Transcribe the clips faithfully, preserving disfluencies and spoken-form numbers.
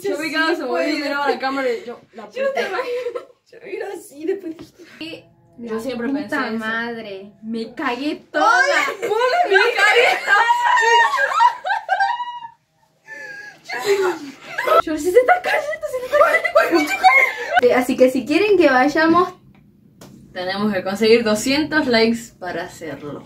Yo me quedaba, se movía y miraba la cámara y yo, la puta. Yo te imagino. Yo era así, después dije... Yo siempre pensé eso. Puta madre, me cagué toda. ¡Me cagué toda! Yo se está cayendo, se está cayendo. Así que si quieren que vayamos, tenemos que conseguir doscientos likes para hacerlo.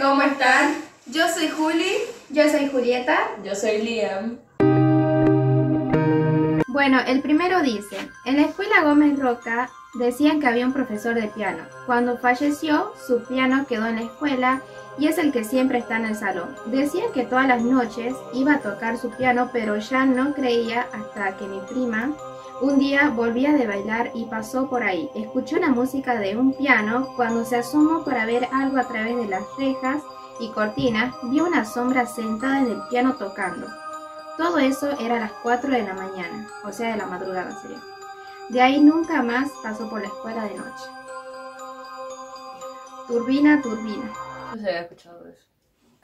¿Cómo están? Yo soy Juli. Yo soy Julieta. Yo soy Liam. Bueno, el primero dice: en la escuela Gómez Roca decían que había un profesor de piano. Cuando falleció, su piano quedó en la escuela y es el que siempre está en el salón. Decían que todas las noches iba a tocar su piano, pero ya no creía hasta que mi prima un día volvía de bailar y pasó por ahí. Escuchó la música de un piano. Cuando se asomó para ver algo a través de las rejas y cortinas, vio una sombra sentada en el piano tocando. Todo eso era a las cuatro de la mañana, o sea de la madrugada sería. De ahí nunca más pasó por la escuela de noche. Turbina, turbina. Yo se había escuchado eso.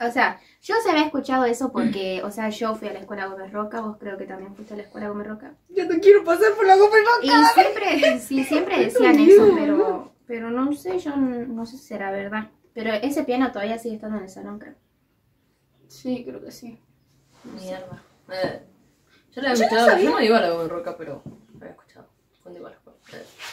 O sea, yo se había escuchado eso porque, o sea, yo fui a la escuela Gómez Roca, vos creo que también fuiste a la escuela Gómez Roca. Yo no quiero pasar por la Gómez Roca. Y siempre, sí, siempre decían eso, pero, pero no sé, yo no, no sé si será verdad. Pero ese piano todavía sigue estando en el salón, creo. Sí, creo que sí. Mierda. Eh, yo la había escuchado, yo no iba a la Gómez Roca, pero la había escuchado cuando iba a la escuela.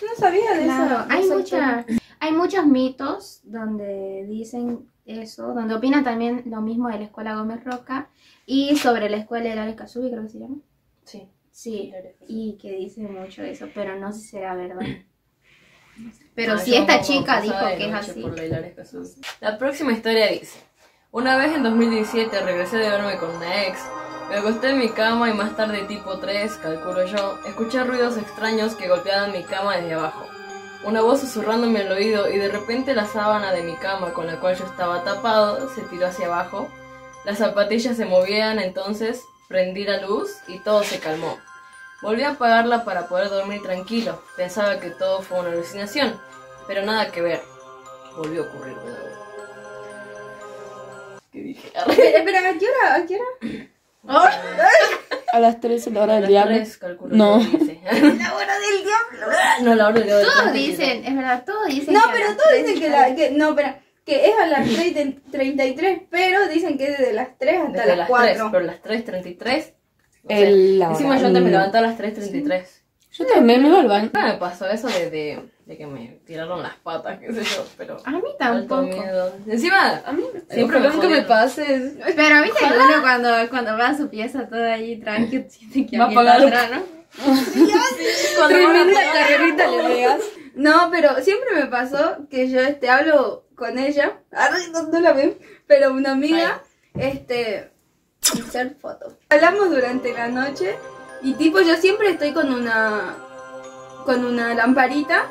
Yo no sabía de claro, eso. Hay, no mucha, hay muchos mitos donde dicen... eso, donde opina también lo mismo de la escuela Gómez Roca y sobre la escuela de Lares Kazubi, creo que se llama. Sí. Sí, y que dice mucho eso, pero no sé si será verdad. Pero no, si esta chica dijo que es así. La próxima historia dice: una vez en dos mil diecisiete regresé de verme con una ex. Me acosté en mi cama y más tarde, tipo tres, calculo yo, escuché ruidos extraños que golpeaban mi cama desde abajo. Una voz susurrándome al oído y de repente la sábana de mi cama con la cual yo estaba tapado se tiró hacia abajo. Las zapatillas se movían, entonces prendí la luz y todo se calmó. Volví a apagarla para poder dormir tranquilo. Pensaba que todo fue una alucinación, pero nada que ver. Volvió a ocurrir de nuevo. ¿Qué dije? Espera, ¿a qué hora? ¿A qué hora? ¿Oh? A las tres, la hora del diablo. No. La hora del diablo. No, la hora del diablo. Todos dicen, es verdad, todos dicen. No, pero todos dicen que la que no, pero que es a las tres treinta y tres, pero dicen que es de las tres hasta desde las cuatro. Tres, pero las tres treinta y tres. El sea, encima yo también me levanté a las tres treinta y tres. Sí. Yo también me iba al baño. Me pasó eso de, de, de que me tiraron las patas, qué sé yo, pero... A mí tampoco. Miedo. Encima, a mí siempre me, que me pases. Pero viste que uno cuando, cuando va a su pieza todo ahí tranquilo, siente que va a pagar atrás, ¿no? Sí, cuando va la carrerita le pegas. No, pero siempre me pasó que yo este, hablo con ella, ahora no la ven, pero una amiga, ay, este, hacer fotos. Hablamos durante la noche. Y tipo, yo siempre estoy con una con una lamparita,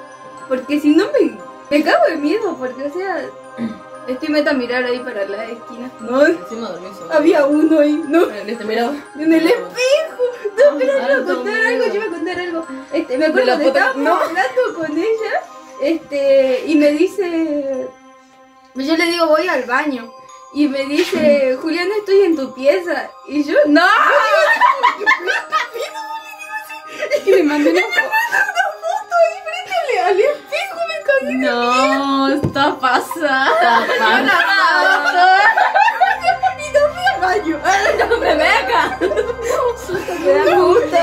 porque si no me, me cago de miedo, porque o sea, estoy meta a mirar ahí para la esquina. No, encima dormí solo. Había uno ahí, no. En este mirado. En el espejo. No, pero yo iba a contar algo, yo iba a contar algo. Este, me acuerdo que estaba hablando con ella, este, y me dice, yo le digo voy al baño. Y me dice, Juliana, estoy en tu pieza. Y yo, ¡no! Es que le mandé una foto ahí frente al espejo, me cagué de miedo. No, está pasada. Está pasada. Y no fui al baño. No me venga. Me da gusto.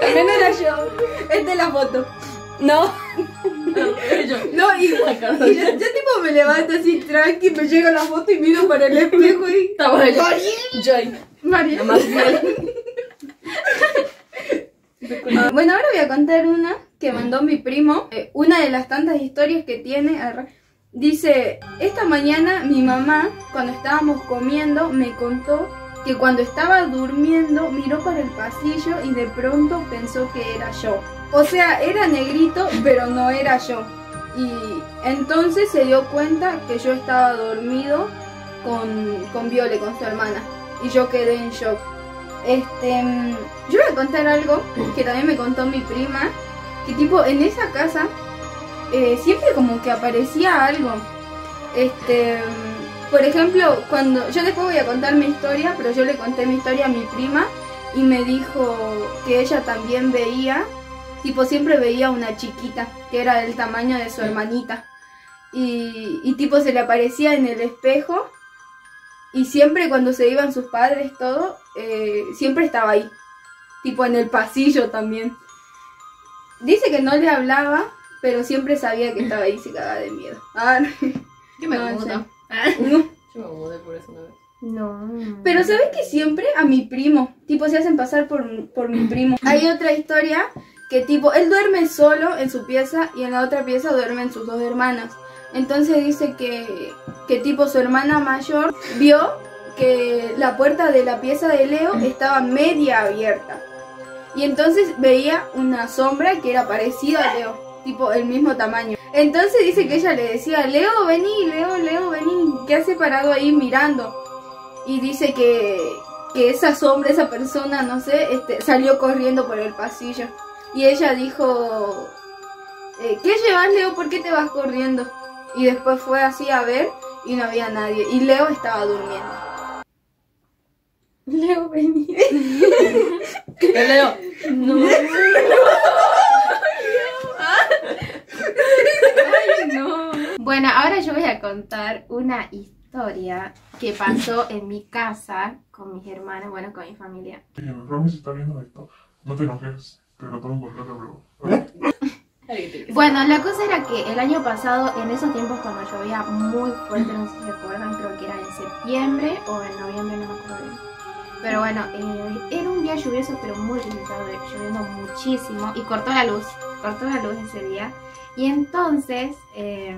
También era yo. Esta es la foto. No. No, y, y yo, yo tipo me levanto así tranqui, me llega la foto y miro para el espejo y... Estaba ahí. Mariel. Mariel. Bueno, ahora voy a contar una que mandó mi primo. eh, Una de las tantas historias que tiene. Dice, esta mañana mi mamá, cuando estábamos comiendo, me contó que cuando estaba durmiendo miró para el pasillo y de pronto pensó que era yo. O sea, era negrito, pero no era yo. Y entonces se dio cuenta que yo estaba dormido con, con Viole, con su hermana. Y yo quedé en shock. Este, yo voy a contar algo que también me contó mi prima, que tipo en esa casa eh, siempre como que aparecía algo. Este, por ejemplo, cuando yo después voy a contar mi historia, pero yo le conté mi historia a mi prima y me dijo que ella también veía, tipo siempre veía una chiquita que era del tamaño de su hermanita y, y tipo se le aparecía en el espejo. Y siempre cuando se iban sus padres, todo, eh, siempre estaba ahí. Tipo en el pasillo también. Dice que no le hablaba, pero siempre sabía que estaba ahí y se cagaba de miedo. Ah, yo me mudé. Yo me mudé por eso una vez. No. Pero ¿sabes que siempre a mi primo? Tipo se hacen pasar por, por mi primo. Hay otra historia que tipo, él duerme solo en su pieza y en la otra pieza duermen sus dos hermanas. Entonces dice que, que tipo su hermana mayor vio que la puerta de la pieza de Leo estaba media abierta. Y entonces veía una sombra que era parecida a Leo, tipo el mismo tamaño. Entonces dice que ella le decía, Leo vení, Leo, Leo vení, ¿qué hace parado ahí mirando? Y dice que, que esa sombra, esa persona, no sé, este, salió corriendo por el pasillo. Y ella dijo, eh, ¿qué llevas, Leo? ¿Por qué te vas corriendo? Y después fue así a ver y no había nadie. Y Leo estaba durmiendo. Leo, vení. ¿Qué, Leo? No. No. Ay, no. Bueno, ahora yo voy a contar una historia que pasó en mi casa con mis hermanas, bueno, con mi familia. Sí, Romy se está viendo esto. No te enojes, te lo tomo por plata, pero... Bueno, la cosa era que el año pasado, en esos tiempos cuando llovía muy fuerte, no sé si recuerdan, creo que era en septiembre o en noviembre, no me acuerdo bien. Pero bueno, eh, era un día lluvioso pero muy limitado, lloviendo muchísimo y cortó la luz, cortó la luz ese día. Y entonces, eh,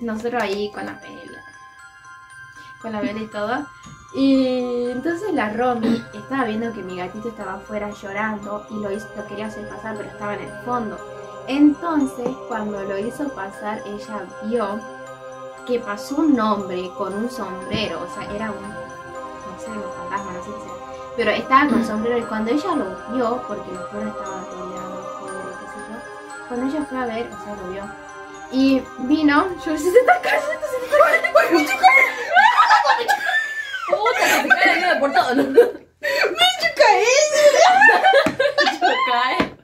nosotros ahí con la vela, con la vela y todo. Y entonces la Romy estaba viendo que mi gatito estaba afuera llorando y lo, hizo, lo quería hacer pasar pero estaba en el fondo. Entonces, cuando lo hizo pasar, ella vio que pasó un hombre con un sombrero, o sea, era un, no sé, un fantasma, no sé qué sea, pero estaba con sombrero y cuando ella lo vio, porque el pueblo estaba rodeado, qué sé yo, cuando ella fue a ver, o sea, lo vio, y vino, yo, se está cayendo, se está cayendo, me chocó, puta, que se cae la vida por todo, me chocaé, me chocaé.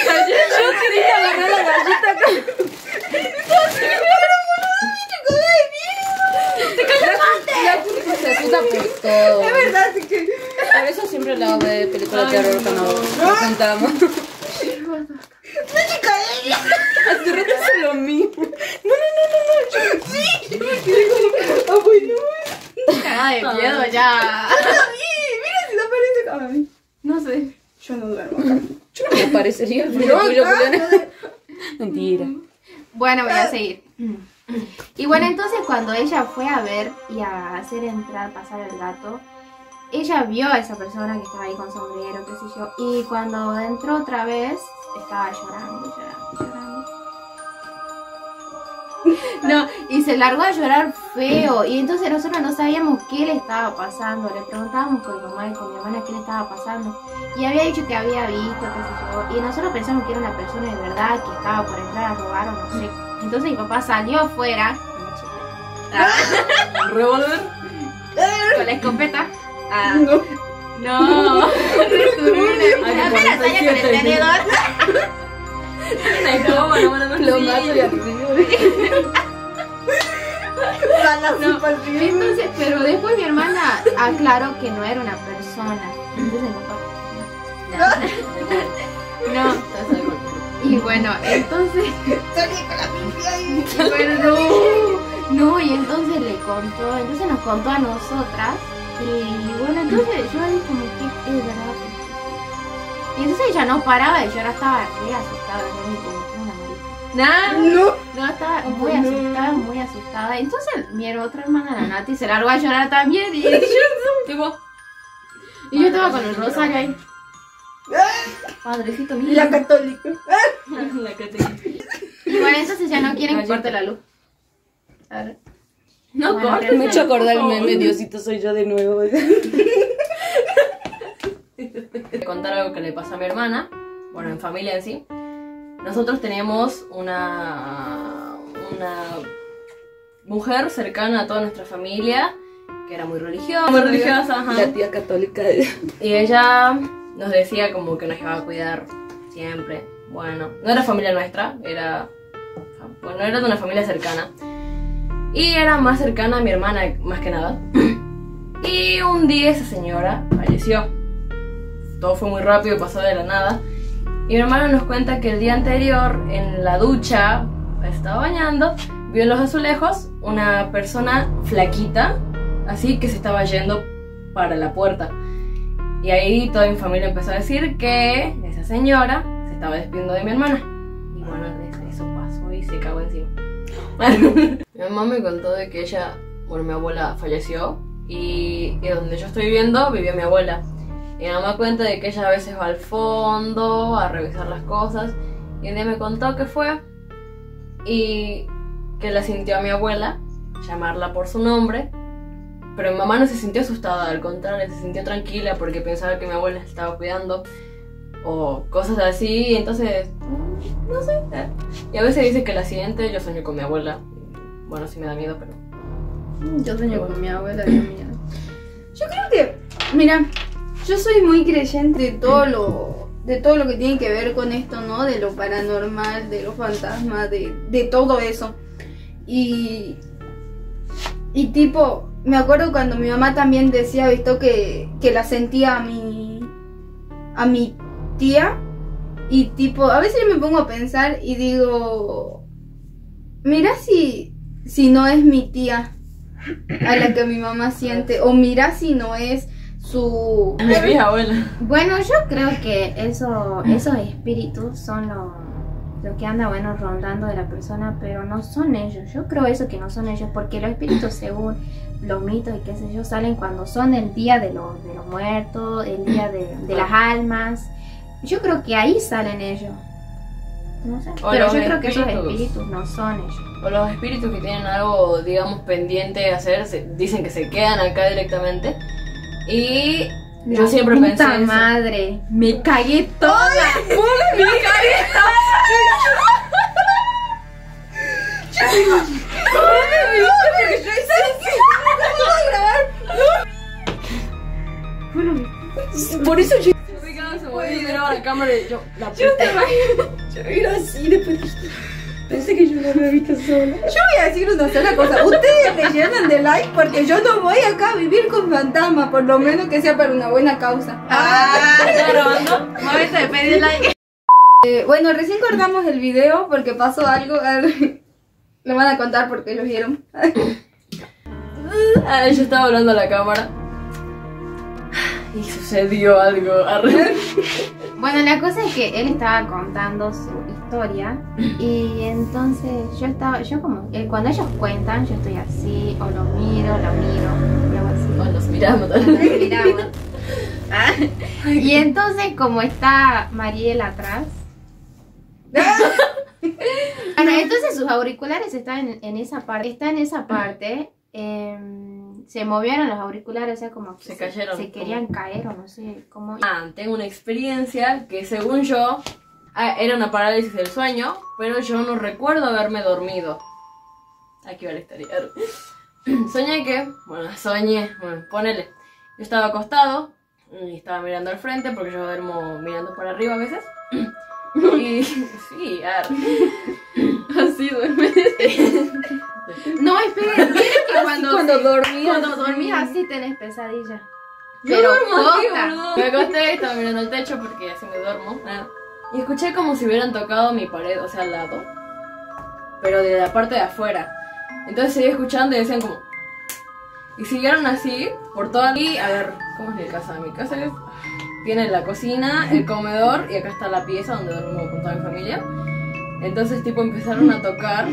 Yo, yo quería agarrar la galleta acá. ¡Te cayó la puta por todo! Es verdad, es que... A veces siempre hablamos de películas de terror cuando nos contamos. ¡No, chica! Hace rato es lo mismo. ¡No, no, no, no! ¡Sí! ¡Ah, bueno! ¡Cagada de miedo ya! ¡Mira si no parece! No sé. Yo no duermo acá. Me parecería el frío, no, no. Mentira. Bueno, voy a seguir. Y bueno, entonces cuando ella fue a ver y a hacer entrar, pasar el gato, ella vio a esa persona que estaba ahí con sombrero, qué sé yo. Y cuando entró otra vez, estaba llorando, llorando, llorando. No, y se largó a llorar feo. Y entonces nosotros no sabíamos qué le estaba pasando. Le preguntábamos con mi mamá y con mi hermana qué le estaba pasando. Y había dicho que había visto, qué sé yo. Y nosotros pensamos que era una persona de verdad que estaba por entrar a robar o no sé. Entonces mi papá salió afuera. ¿Revólver? Con la escopeta. Ah. No. No. Apenas salía con el tenedor. Lo mato de arriba. No, entonces, pero después mi hermana aclaró que no era una persona. Entonces no, no, no, no. Y bueno, entonces no, no, y entonces le contó, entonces nos contó a nosotras. Y bueno, entonces yo ahí como que es verdad. Y entonces ella no paraba y yo ahora estaba muy asustada, yo me como una marica. No, no, estaba muy asustada, muy asustada. Entonces mi otra hermana, la Nati, se largó a llorar también. Y yo, tipo, y yo estaba con el rosario ahí. Padrecito mío. La católica. La católica. Y bueno, entonces ya no quieren que corte la luz. A ver. No cortes. Me he hecho acordar el meme, Diosito soy yo de nuevo. contar algo que le pasó a mi hermana. Bueno, en familia en sí. Nosotros teníamos una, una mujer cercana a toda nuestra familia que era muy religiosa. Muy religiosa, ajá. La tía católica de ella. Y ella nos decía como que nos iba a cuidar siempre. Bueno, no era familia nuestra, era... Bueno, era de una familia cercana. Y era más cercana a mi hermana, más que nada. Y un día esa señora falleció. Todo fue muy rápido, pasó de la nada. Y mi hermana nos cuenta que el día anterior, en la ducha, estaba bañando, vio en los azulejos una persona flaquita, así que se estaba yendo para la puerta. Y ahí toda mi familia empezó a decir que esa señora se estaba despidiendo de mi hermana. Y bueno, eso pasó y se cagó encima. Mi mamá me contó de que ella, bueno, mi abuela falleció. Y, y donde yo estoy viviendo, vivía mi abuela. Y mi mamá cuenta de que ella a veces va al fondo a revisar las cosas. Y un día me contó que fue y que la sintió a mi abuela llamarla por su nombre. Pero mi mamá no se sintió asustada, al contrario, se sintió tranquila porque pensaba que mi abuela estaba cuidando o cosas así. Y entonces, no sé. Y a veces dice que la siguiente yo sueño con mi abuela. Bueno, sí me da miedo, pero... Yo sueño con mi abuela, Dios mío. Yo creo que, mira, yo soy muy creyente de todo lo de todo lo que tiene que ver con esto, ¿no? De lo paranormal, de los fantasmas, de, de todo eso. Y, y tipo, me acuerdo cuando mi mamá también decía, visto, que, que la sentía a mi, a mi tía. Y tipo, a veces yo me pongo a pensar y digo, mira si, si no es mi tía a la que mi mamá siente, o mirá si no es su... Mi vieja abuela. Bueno, yo creo que eso, esos espíritus son lo, lo que anda, bueno, rondando de la persona, pero no son ellos. Yo creo eso, que no son ellos, porque los espíritus, según los mitos y qué sé yo, salen cuando son el día de los, de los muertos, el día de, de las almas. Yo creo que ahí salen ellos. No sé, o pero yo espíritus. Creo que esos espíritus no son ellos. O los espíritus que tienen algo, digamos, pendiente de hacer, se, dicen que se quedan acá directamente. Y yo la siempre pensé puta madre, eso. Me cagué toda. Me cagué toda. Yo no porque yo hice... No grabar. Por eso yo... Yo miraba la cámara y yo... La puta. Yo te imagino. Yo iba así después... Pensé que yo no me he visto sola. Yo voy a decir una sola cosa. Ustedes me llenan de like porque yo no voy acá a vivir con fantasmas. Por lo menos que sea para una buena causa. Ah, claro, ¿no? A veces pedí like. Eh, bueno, recién cortamos el video porque pasó algo. Lo van a contar porque lo vieron. Ah, yo estaba hablando a la cámara. Y sucedió algo. Bueno, la cosa es que él estaba contando su historia. Y entonces yo estaba, yo como, eh, cuando ellos cuentan, yo estoy así, o lo miro, lo miro, lo hago así. O los miramos. Los miramos. ¿Ah? Y entonces como está Mariel atrás. Bueno, entonces sus auriculares están en, en esa parte. Está en esa parte. Eh, Se movieron los auriculares, o sea, como que se, se cayeron. Se querían ¿cómo? Caer o no sé cómo. Ah, tengo una experiencia que según yo era una parálisis del sueño, pero yo no recuerdo haberme dormido. Aquí va la historia. Soñé que, bueno, soñé, bueno, ponele. Yo estaba acostado y estaba mirando al frente porque yo duermo mirando por arriba a veces. Y sí, ar. Así duermes. No, esperen, que cuando, cuando dormís cuando dormís así tenés pesadilla. Yo pero duermo así, boludo. Me acosté, estaba mirando el techo porque así me duermo. Ah. Y escuché como si hubieran tocado mi pared, o sea, al lado. Pero de la parte de afuera. Entonces seguí escuchando y decían como... Y siguieron así, por toda... Y a ver, ¿cómo es mi casa? Mi casa es... Tiene la cocina, el comedor y acá está la pieza donde duermo con toda mi familia. Entonces tipo empezaron a tocar.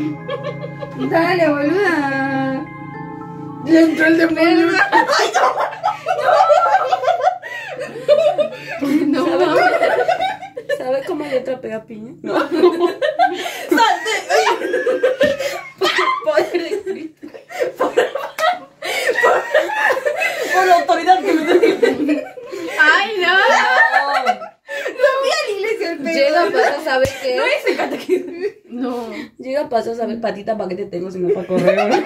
Dale, boluda. Le entró el demonio. Ay, no. No. No. ¿Sabes cómo le trapea piña? No. Salte. Por, por, por, por la autoridad que me tenés. Ay, no. Llega, pasa, sabe que. No es el catequismo. No. Llega, pasa, sabe, patita, ¿para qué te tengo si no para correr?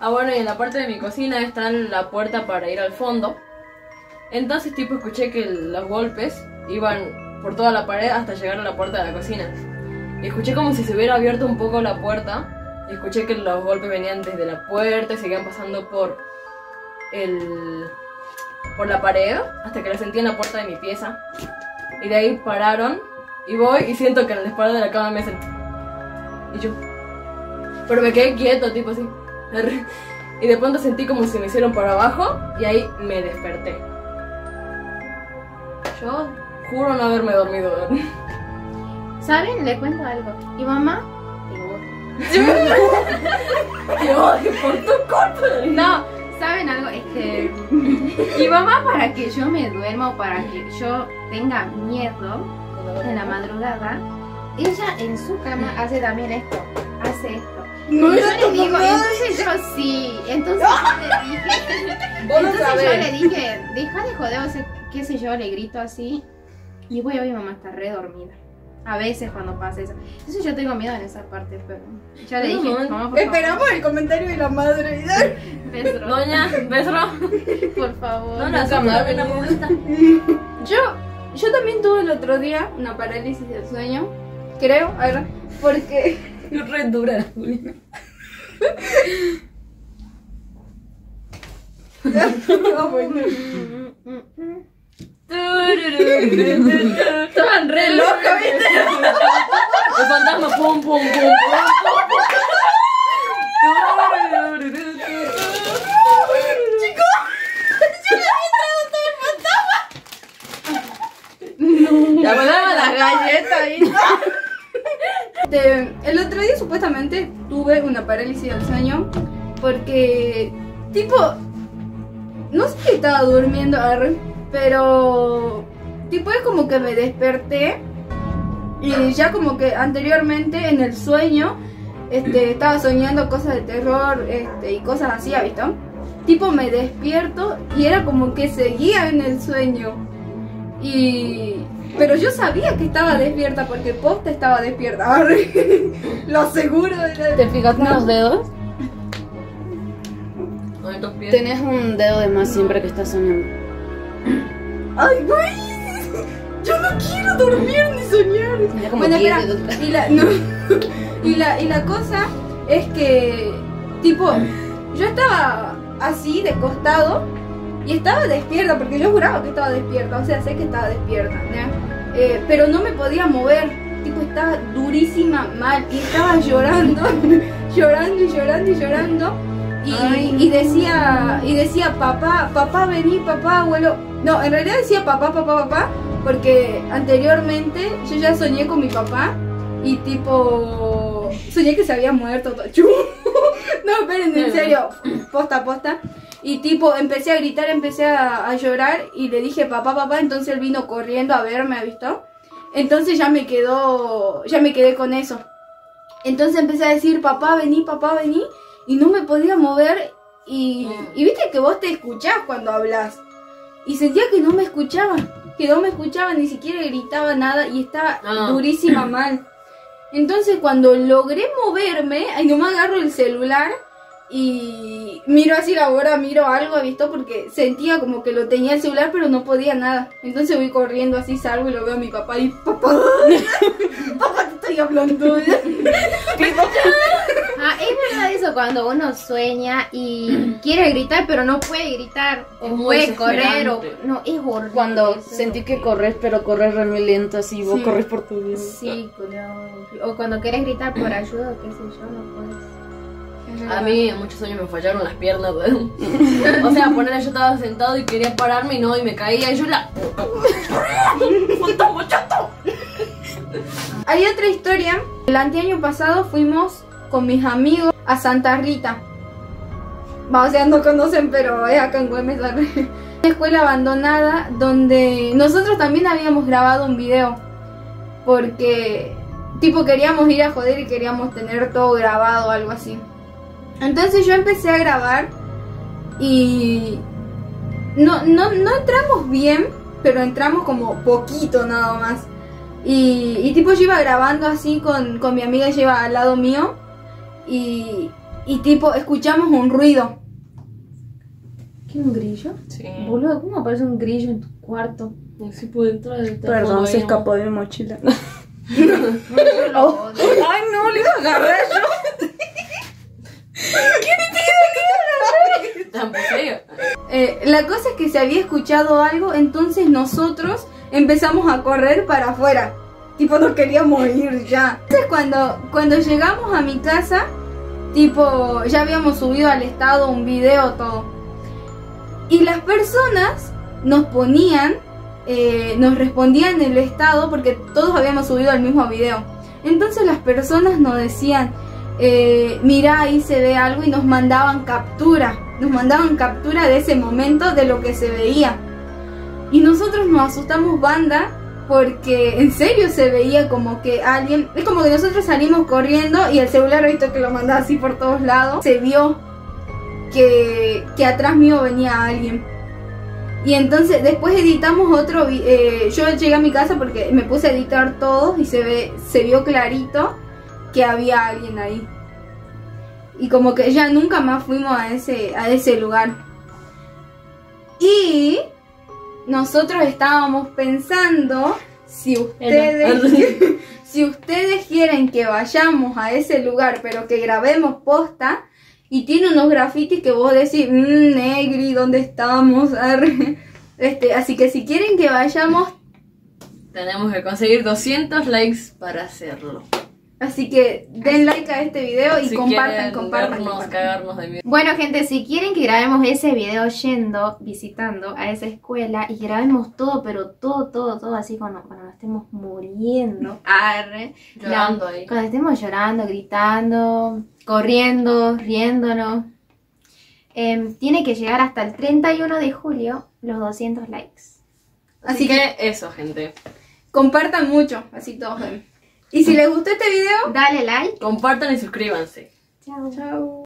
Ah, bueno, y en la parte de mi cocina está la puerta para ir al fondo. Entonces, tipo, escuché que los golpes iban por toda la pared hasta llegar a la puerta de la cocina. Y escuché como si se hubiera abierto un poco la puerta. Y escuché que los golpes venían desde la puerta y seguían pasando por el... por la pared, hasta que la sentí en la puerta de mi pieza. Y de ahí pararon, y voy y siento que en la espalda de la cama me hacen. Y yo... pero me quedé quieto, tipo así. Y de pronto sentí como si me hicieron para abajo, y ahí me desperté. Yo juro no haberme dormido. ¿Saben? Le cuento algo. ¿Y mamá? Te odio. Te odio por tu culpa. No. ¿Saben algo? Es que mi mamá, para que yo me duerma o para que yo tenga miedo en la madrugada, ella en su cama hace también esto, hace esto. No, yo le digo, entonces yo sí, entonces yo le dije, entonces yo le dije, deja de joder, o sea, qué sé yo, le grito así y voy a ver, mi mamá está re dormida. A veces cuando pasa eso. Entonces yo tengo miedo en esa parte, pero ya le dije, mamá, por esperamos favor. El comentario de la madre. Besro. Doña, besro. Por favor. No, no, no, una momenta. Yo, yo también tuve el otro día una parálisis del sueño, creo, a ver, porque... re dura la Juliana. Estaban re locos, ¿viste? El fantasma pum pum pum pum. Chicos, yo le había traído todo el fantasma. Ya mandaban las galletas ahí. El otro día supuestamente tuve una parálisis del sueño porque tipo no sé qué estaba durmiendo, pero tipo es como que me desperté y ya como que anteriormente en el sueño este, estaba soñando cosas de terror este, y cosas así, ¿ha visto? Tipo me despierto y era como que seguía en el sueño y... pero yo sabía que estaba despierta porque posta estaba despierta. Lo aseguro de la... ¿Te fijaste en los dedos? ¿En tus pies? Tenés un dedo de más siempre que estás soñando. ¡Ay, güey! Yo no quiero dormir ni soñar. Bueno, espera, y la, no, y, la, y la cosa es que, tipo, yo estaba así de costado y estaba despierta, porque yo juraba que estaba despierta, o sea, sé que estaba despierta, ¿no? Eh, pero no me podía mover, tipo, estaba durísima mal y estaba llorando, llorando y llorando y llorando. Y, ay, y decía, y decía, papá, papá, vení, papá, abuelo. No, en realidad decía papá, papá, papá, porque anteriormente yo ya soñé con mi papá y tipo, soñé que se había muerto. No, esperen, en serio, posta, posta. Y tipo, empecé a gritar, empecé a, a llorar y le dije papá, papá, entonces él vino corriendo a verme, ¿ha visto? Entonces ya me quedó, ya me quedé con eso. Entonces empecé a decir, papá, vení, papá, vení. Y no me podía mover y, y viste que vos te escuchás cuando hablas. Y sentía que no me escuchaba, que no me escuchaba, ni siquiera gritaba nada y estaba ah. durísima mal. Entonces cuando logré moverme, ahí nomás agarro el celular y miro así la hora, miro algo, ¿visto? Porque sentía como que lo tenía el celular pero no podía nada. Entonces voy corriendo así, salgo y lo veo a mi papá y papá, papá, te estoy hablando. Ah, es verdad eso, cuando uno sueña y quiere gritar pero no puede gritar o es puede correr o no, es horrible. Cuando sentí que corres pero corres re lento así, vos sí. corres por tu vida. Sí, o cuando quieres gritar por ayuda o qué sé yo, no puedes. A mí en muchos sueños me fallaron las piernas, ¿verdad? O sea, ponerle, yo estaba sentado y quería pararme y no, y me caía y yo la... Hay otra historia. El anteaño pasado fuimos con mis amigos a Santa Rita. Va, o sea, no conocen, pero es acá en Güemes. Una escuela abandonada donde nosotros también habíamos grabado un video porque tipo queríamos ir a joder y queríamos tener todo grabado o algo así. Entonces yo empecé a grabar y no, no, no entramos bien, pero entramos como poquito nada más. Y, y tipo yo iba grabando así con, con mi amiga, ella iba al lado mío. Y, y tipo escuchamos un ruido. ¿Qué, un grillo? Sí. Boludo, ¿cómo aparece un grillo en tu cuarto? No sé si puedo entrar. Perdón, se escapó de mi mochila. Oh. Ay no, le iba a agarrar yo. ¿Qué me tiene que agarrar? Eh, la cosa es que se había escuchado algo, entonces nosotros empezamos a correr para afuera. Tipo, nos queríamos ir ya. Entonces cuando, cuando llegamos a mi casa, tipo, ya habíamos subido al estado un video, todo. Y las personas nos ponían, eh, nos respondían en el estado, porque todos habíamos subido al mismo video. Entonces las personas nos decían, eh, mirá, ahí se ve algo, y nos mandaban captura. Nos mandaban captura de ese momento, de lo que se veía. Y nosotros nos asustamos banda, porque en serio se veía como que alguien... Es como que nosotros salimos corriendo y el celular, visto que lo mandaba así por todos lados. Se vio que, que atrás mío venía alguien. Y entonces después editamos otro... Eh, yo llegué a mi casa porque me puse a editar todo y se, ve, se vio clarito que había alguien ahí. Y como que ya nunca más fuimos a ese, a ese lugar. Y nosotros estábamos pensando si ustedes, si ustedes quieren que vayamos a ese lugar, pero que grabemos posta. Y tiene unos grafitis que vos decís, mmm, negri, ¿dónde estamos? Este, así que si quieren que vayamos, tenemos que conseguir doscientos likes para hacerlo. Así que den like a este video y si compartan, compartan, vernos, compartan. Cagarnos de miedo. Bueno gente, si quieren que grabemos ese video yendo, visitando a esa escuela y grabemos todo, pero todo, todo, todo así cuando, cuando nos estemos muriendo, arre, llorando la, ahí. Cuando estemos llorando, gritando, corriendo, riéndonos, eh, tiene que llegar hasta el treinta y uno de julio los doscientos likes. Así, así que, que eso gente, compartan mucho, así todos ven. Y si les gustó este video, dale like, compartan y suscríbanse. Chao. Chao.